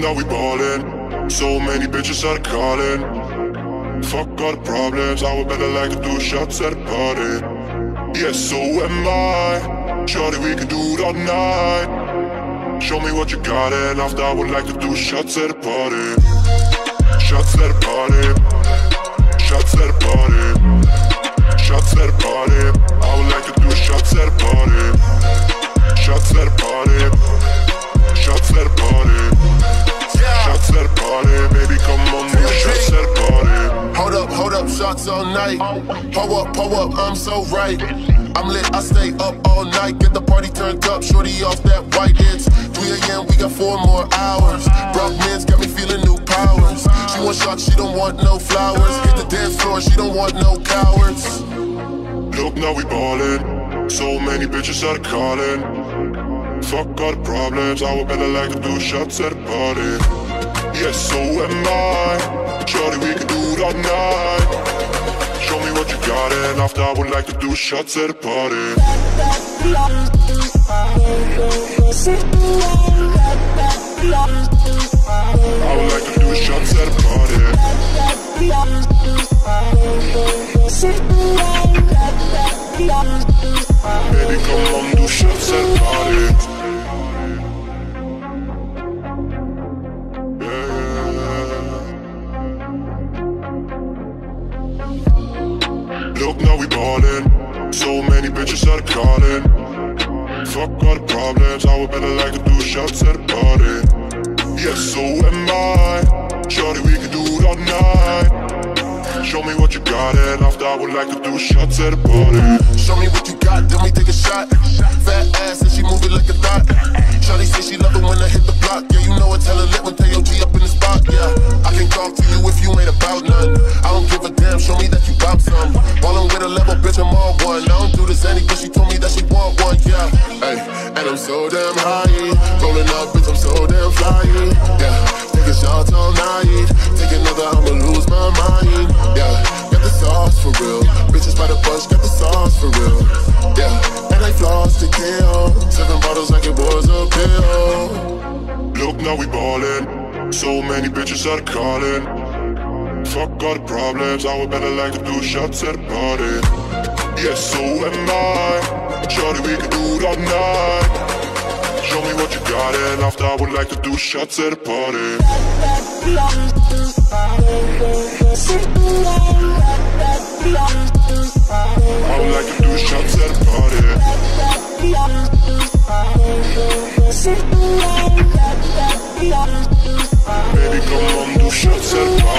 now we ballin'. So many bitches are calling. Fuck all the problems, I would better like to do shots at a party. Yeah, so am I. Shorty, we can do it all night. Show me what you got, and after I would like to do shots at a party. Shots at a party. Shots at a party. Shots at a party. I would like to do shots at a party. Shots at a party. Shots at a party, yeah. Shots at a party, baby, come on, move. Shots at a party. Hold up, shots all night. Pull up, I'm so right. I'm lit, I stay up all night. Get the party turned up, shorty off that white. It's 3 AM, we got 4 more hours. Brock men's got me feeling new powers. She want shots, she don't want no flowers. Hit the dance floor, she don't want no cowards. Look, now we ballin'. So many bitches are callin'. Fuck all the problems, I would better like to do shots at a party. Yeah, so am I. Shorty, we can do it all night. Show me what you got, and after I would like to do shots at a party. I would like to do shots at a party. Baby, come on, do shots at a party. Yeah. Look, now we ballin'. So many bitches are callin'. Fuck all the problems, I would better like to do shots at a party. Yeah, so am I. Shorty, we can do it all night. Show me what you got, and after I would like to do shots at a party. Show me what you got, then we take a shot. Fat ass, and she move it like a dot. Shorty say she love it when I hit the block. Yeah, you know it, tell her lit when T.O.G. up in the spot, yeah. I can talk to you if you ain't about none. I don't give a damn, show me that you bop some. Ballin' with a level, bitch, I'm all one. I don't do this any, cause she told me that she want one, yeah. Hey, and I'm so damn high. Rollin' up, bitch, I'm so damn fly. Yeah, taking shots all night. Take another, I'ma lose my mind. Yeah, got the sauce for real. Bitches by the bunch, got the sauce for real. Yeah, and I floss to kill. 7 bottles like it was a pill. Look, now we ballin'. So many bitches are callin'. Fuck all the problems, I would better like to do shots at a party. Yeah, so am I. Shorty, we can do it all night. Show me what you got, and after I would like to do shots at a party. I would like to do shots at a party. Baby, come on, do shots at a party.